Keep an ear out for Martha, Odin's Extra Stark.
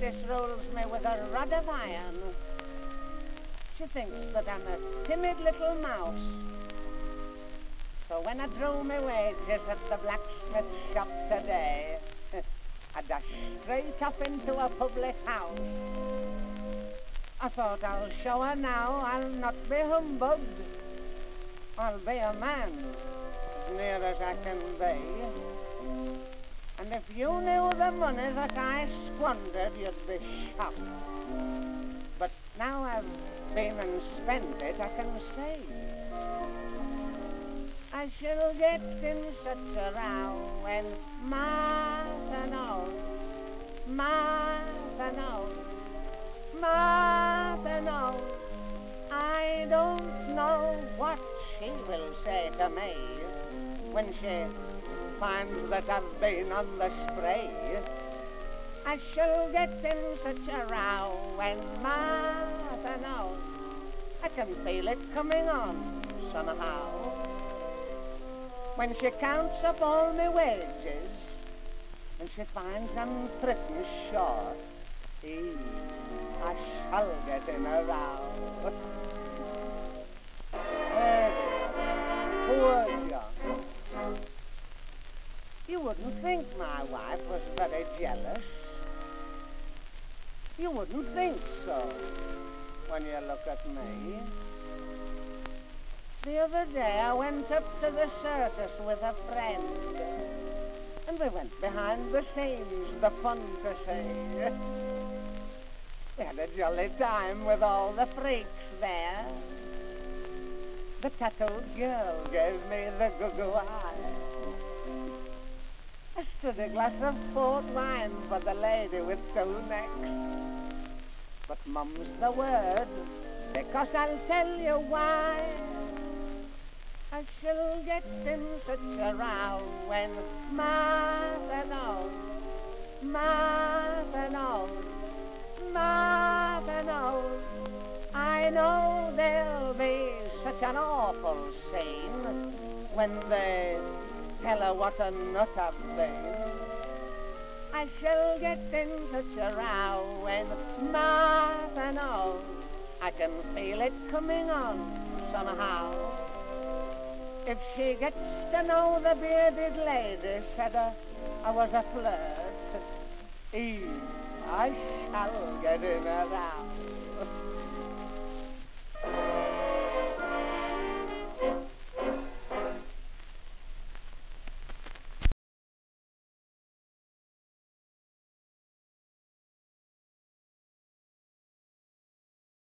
Mistress rolls me with a rod of iron. She thinks that I'm a timid little mouse. So when I draw my wages at the blacksmith's shop today, I dash straight up into a public house. I thought, I'll show her now, I'll not be humbugged. I'll be a man, as near as I can be. And if you knew the money that I squandered, you'd be shocked. But now I've been and spent it, I can say, I shall get in such a row when Martha knows, Martha knows. I don't know what she will say to me when she finds that I've been on the spree. I shall get in such a row when Martha knows. I can feel it coming on somehow. When she counts up all my wages and she finds I'm pretty short, I shall get in a row. Poor John. You wouldn't think my wife was very jealous. You wouldn't think so when you look at me. The other day I went up to the circus with a friend, and we went behind the scenes, the fun to see. We had a jolly time with all the freaks there. The tattooed girl gave me the goo-goo eye. I stood a glass of port wine for the lady with two necks. But mum's the word, because I'll tell you why. I shall get in such a row when Martha knows, Martha knows, Martha knows. I know there'll be such an awful scene when they tell her what a nut I've been. I shall get in such a row when Martha knows. I can feel it coming on somehow. If she gets to know the bearded lady said I was a flirt, I shall get in a row.